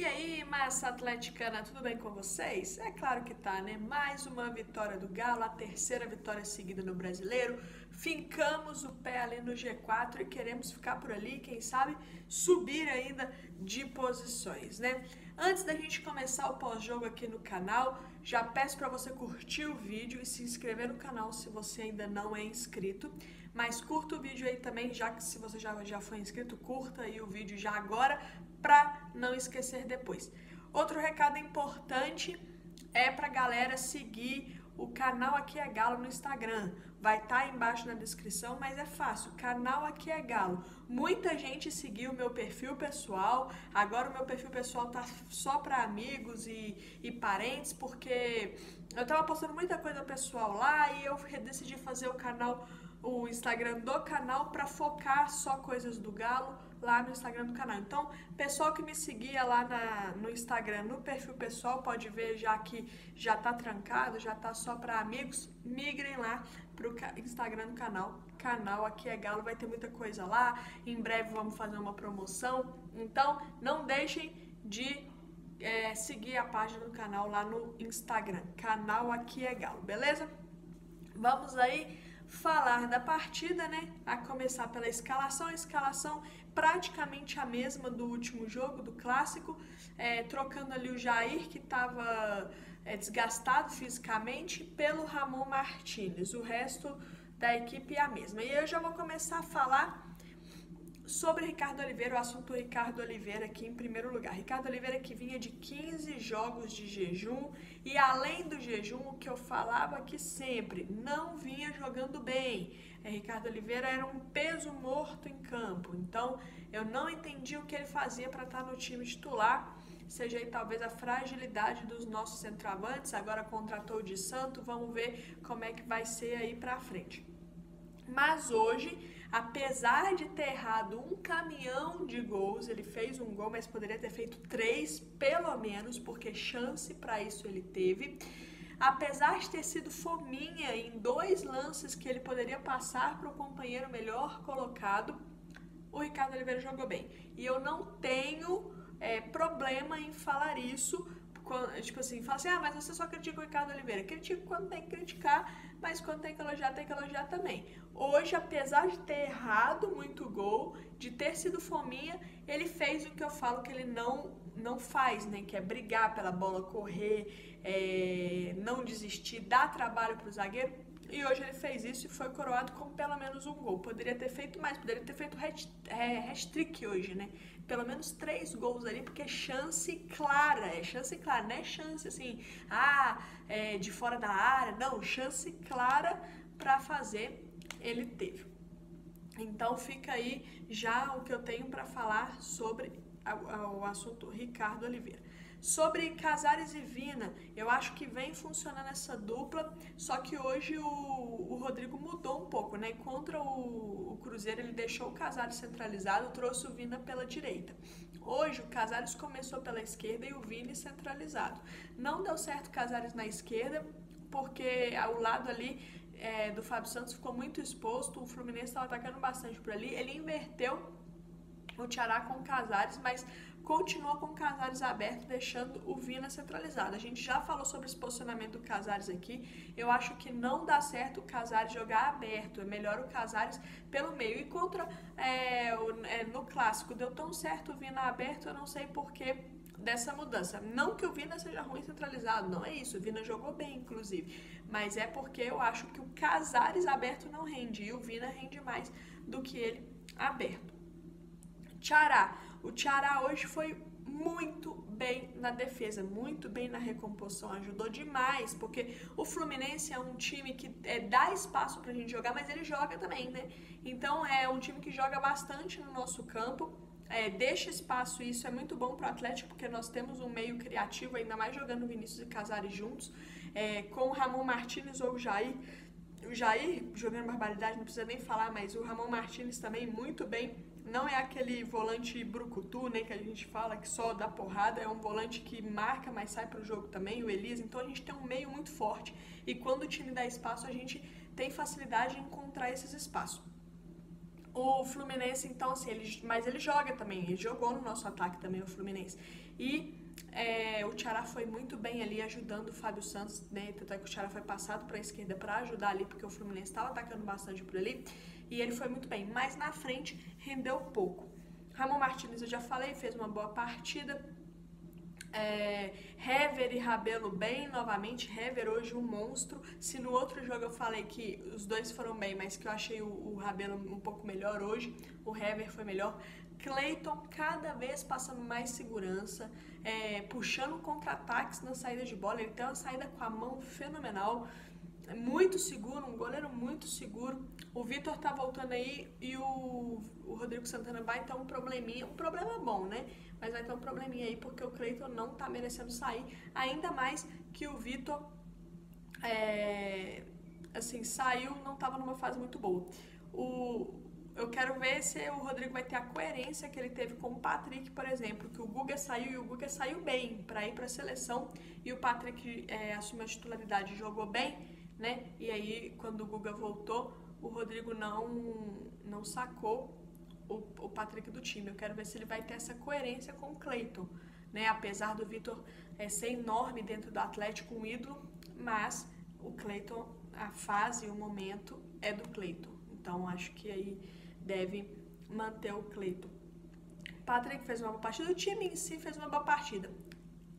E aí, massa atleticana, tudo bem com vocês? É claro que tá, né? Mais uma vitória do Galo, a terceira vitória seguida no Brasileiro. Fincamos o pé ali no G4 e queremos ficar por ali, quem sabe subir ainda de posições, né? Antes da gente começar o pós-jogo aqui no canal, já peço para você curtir o vídeo e se inscrever no canal se você ainda não é inscrito. Mas curta o vídeo aí também, já que se você já foi inscrito, curta aí o vídeo já agora, para não esquecer depois. Outro recado importante é para a galera seguir o canal Aqui é Galo no Instagram. Vai estar aí embaixo na descrição, mas é fácil, canal Aqui é Galo. Muita gente seguiu o meu perfil pessoal, agora o meu perfil pessoal tá só para amigos e parentes, porque eu tava postando muita coisa pessoal lá e eu decidi fazer o Instagram do canal para focar só coisas do Galo lá no Instagram do canal. Então, pessoal que me seguia lá no Instagram, no perfil pessoal, pode ver já que já tá trancado, já tá só para amigos, migrem lá pro Instagram do canal. Canal Aqui é Galo, vai ter muita coisa lá, em breve vamos fazer uma promoção, então não deixem de seguir a página do canal lá no Instagram, Canal Aqui é Galo, beleza? Vamos aí falar da partida, né? A começar pela escalação, a escalação praticamente a mesma do último jogo, do clássico, trocando ali o Jair, que estava desgastado fisicamente, pelo Ramon Martínez. O resto da equipe é a mesma. E eu já vou começar a falar sobre Ricardo Oliveira, o assunto Ricardo Oliveira aqui em primeiro lugar. Ricardo Oliveira que vinha de 15 jogos de jejum e além do jejum, o que eu falava aqui sempre, não vinha jogando bem. Ricardo Oliveira era um peso morto em campo, então eu não entendi o que ele fazia para estar no time titular, seja aí talvez a fragilidade dos nossos centroavantes, agora contratou o Di Santo, vamos ver como é que vai ser aí para frente. Mas hoje, apesar de ter errado um caminhão de gols, ele fez um gol, mas poderia ter feito 3, pelo menos, porque chance para isso ele teve. Apesar de ter sido fominha em 2 lances que ele poderia passar para o companheiro melhor colocado, o Ricardo Oliveira jogou bem. E eu não tenho problema em falar isso. Tipo assim, fala assim, ah, mas você só critica o Ricardo Oliveira. Critico quando tem que criticar, mas quando tem que elogiar também. Hoje, apesar de ter errado muito gol, de ter sido fominha, ele fez o que eu falo que ele não faz, né? Que é brigar pela bola, correr, não desistir, dar trabalho pro zagueiro. E hoje ele fez isso e foi coroado com pelo menos um gol. Poderia ter feito mais, poderia ter feito hat-trick hoje, né? Pelo menos 3 gols ali, porque é chance clara, não é chance assim, de fora da área, não, chance clara pra fazer ele teve. Então fica aí já o que eu tenho pra falar sobre o assunto Ricardo Oliveira. Sobre Cazares e Vina, eu acho que vem funcionando essa dupla, só que hoje o Rodrigo mudou um pouco, né? Contra o Cruzeiro ele deixou o Cazares centralizado, trouxe o Vina pela direita. Hoje o Cazares começou pela esquerda e o Vina centralizado. Não deu certo o Cazares na esquerda, porque ao lado ali do Fábio Santos ficou muito exposto, o Fluminense estava atacando bastante por ali, ele inverteu o Tiará com o Cazares, mas continua com o Cazares aberto, deixando o Vina centralizado. A gente já falou sobre esse posicionamento do Cazares aqui. Eu acho que não dá certo o Cazares jogar aberto. É melhor o Cazares pelo meio. E contra no clássico, deu tão certo o Vina aberto, eu não sei porquê dessa mudança. Não que o Vina seja ruim centralizado, não é isso. O Vina jogou bem, inclusive. Mas é porque eu acho que o Cazares aberto não rende. E o Vina rende mais do que ele aberto. Tiará. O Thiara hoje foi muito bem na defesa, muito bem na recomposição, ajudou demais, porque o Fluminense é um time que dá espaço pra gente jogar, mas ele joga também, né? Então é um time que joga bastante no nosso campo, deixa espaço e isso é muito bom pro Atlético, porque nós temos um meio criativo, ainda mais jogando Vinícius e Cazares juntos, com o Ramon Martínez ou o Jair. O Jair jogando barbaridade, não precisa nem falar, mas o Ramon Martínez também muito bem. Não é aquele volante brucutu, né, que a gente fala que só dá porrada, é um volante que marca, mas sai para o jogo também, o Elias. Então a gente tem um meio muito forte e quando o time dá espaço a gente tem facilidade em encontrar esses espaços. O Fluminense, então, assim, ele joga também, ele jogou no nosso ataque também, o Fluminense. E o Tiará foi muito bem ali ajudando o Fábio Santos, né? Tanto é que o Tiará foi passado para a esquerda para ajudar ali, porque o Fluminense estava atacando bastante por ali. E ele foi muito bem, mas na frente rendeu pouco. Ramon Martínez, eu já falei, fez uma boa partida. Hever e Rabelo bem novamente. Hever hoje um monstro. Se no outro jogo eu falei que os dois foram bem, mas que eu achei o Rabelo um pouco melhor hoje, o Hever foi melhor. Cleiton cada vez passando mais segurança, puxando contra-ataques na saída de bola. Ele tem uma saída com a mão fenomenal, muito seguro, um goleiro muito seguro. O Vitor tá voltando aí e o Rodrigo Santana vai ter um probleminha, um problema bom, né? Mas vai ter um probleminha aí porque o Cleiton não tá merecendo sair, ainda mais que o Vitor, assim, saiu, não tava numa fase muito boa. Eu quero ver se o Rodrigo vai ter a coerência que ele teve com o Patrick, por exemplo, que o Guga saiu e o Guga saiu bem para ir para a seleção e o Patrick assumiu a titularidade e jogou bem, né? E aí, quando o Guga voltou, o Rodrigo não sacou o Patrick do time. Eu quero ver se ele vai ter essa coerência com o Cleiton, né? Apesar do Vitor ser enorme dentro do Atlético, um ídolo, mas o Cleiton, a fase e o momento é do Cleiton. Então, acho que aí deve manter o Cleiton. Patrick fez uma boa partida, o time em si fez uma boa partida.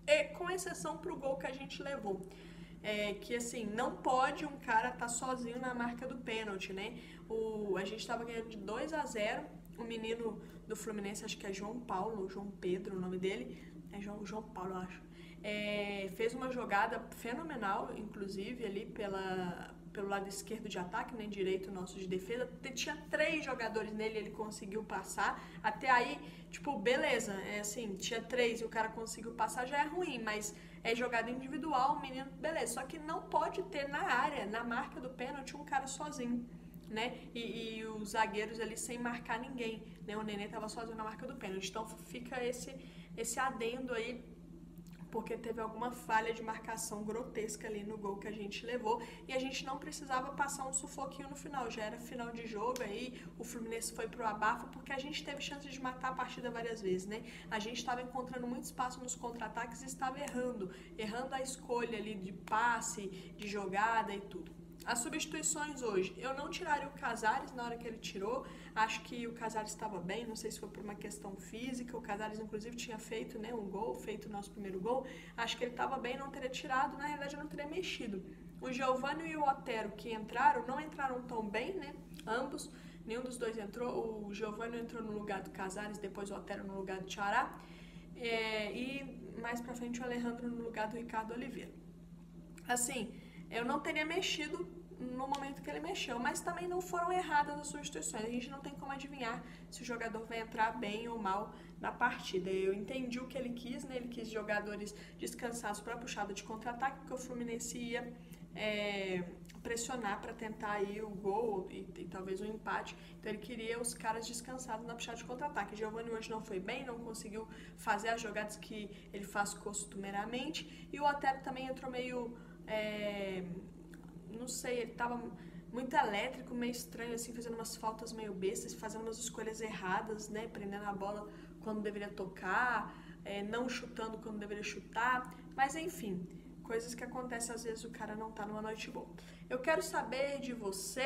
E, com exceção pro gol que a gente levou. Que assim, não pode um cara tá sozinho na marca do pênalti, né? A gente tava ganhando de 2-0, o menino do Fluminense, acho que é João Paulo, João Pedro o nome dele, é João Paulo, eu acho, fez uma jogada fenomenal, inclusive ali pelo lado esquerdo de ataque, nem direito nosso de defesa, tinha 3 jogadores nele, ele conseguiu passar, até aí, tipo, beleza, assim, tinha 3 e o cara conseguiu passar, já é ruim, mas é jogada individual, o menino, beleza, só que não pode ter na área, na marca do pênalti, um cara sozinho, né, e os zagueiros ali sem marcar ninguém, né, o Nenê tava sozinho na marca do pênalti, então fica esse adendo aí, porque teve alguma falha de marcação grotesca ali no gol que a gente levou, e a gente não precisava passar um sufoquinho no final, já era final de jogo aí, o Fluminense foi pro abafo, porque a gente teve chance de matar a partida várias vezes, né? A gente estava encontrando muito espaço nos contra-ataques e estava errando a escolha ali de passe, de jogada e tudo. As substituições hoje, eu não tiraria o Cazares na hora que ele tirou, acho que o Cazares estava bem, não sei se foi por uma questão física, o Cazares inclusive tinha feito, né, um gol, feito o nosso primeiro gol, acho que ele estava bem, não teria tirado, na realidade eu não teria mexido. O Giovanni e o Otero que entraram, não entraram tão bem, né, ambos, nenhum dos dois entrou, o Giovanni entrou no lugar do Cazares, depois o Otero no lugar do Tiará, e mais pra frente o Alejandro no lugar do Ricardo Oliveira. Assim, eu não teria mexido no momento que ele mexeu, mas também não foram erradas as substituições. A gente não tem como adivinhar se o jogador vai entrar bem ou mal na partida. Eu entendi o que ele quis, né? Ele quis jogadores descansados para a puxada de contra-ataque, porque o Fluminense ia pressionar para tentar aí o gol e talvez um empate. Então ele queria os caras descansados na puxada de contra-ataque. Giovanni hoje não foi bem, não conseguiu fazer as jogadas que ele faz costumeiramente. E o Otero também entrou meio... não sei, ele tava muito elétrico, meio estranho, assim, fazendo umas faltas meio bestas, fazendo umas escolhas erradas, né, prendendo a bola quando deveria tocar, não chutando quando deveria chutar, mas enfim, coisas que acontecem às vezes, o cara não tá numa noite boa. Eu quero saber de você,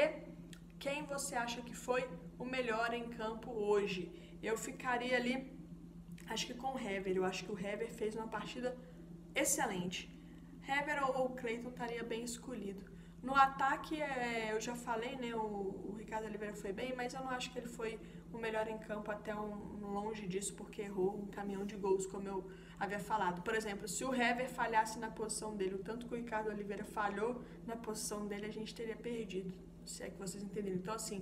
quem você acha que foi o melhor em campo hoje. Eu ficaria ali, acho que com o Hever, eu acho que o Hever fez uma partida excelente. Hever ou Cleiton estaria bem escolhido. No ataque, eu já falei, né, o Ricardo Oliveira foi bem, mas eu não acho que ele foi o melhor em campo, até longe disso, porque errou um caminhão de gols, como eu havia falado. Por exemplo, se o Hever falhasse na posição dele, o tanto que o Ricardo Oliveira falhou na posição dele, a gente teria perdido, se é que vocês entenderam. Então, assim,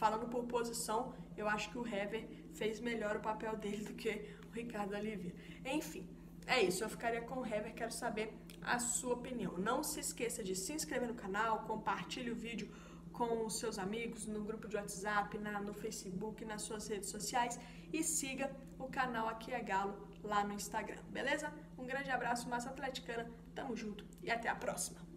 falando por posição, eu acho que o Hever fez melhor o papel dele do que o Ricardo Oliveira. Enfim, é isso, eu ficaria com o Hever, quero saber a sua opinião. Não se esqueça de se inscrever no canal, compartilhe o vídeo com os seus amigos, no grupo de WhatsApp, no Facebook, nas suas redes sociais e siga o canal Aqui é Galo lá no Instagram, beleza? Um grande abraço, massa atleticana, tamo junto e até a próxima!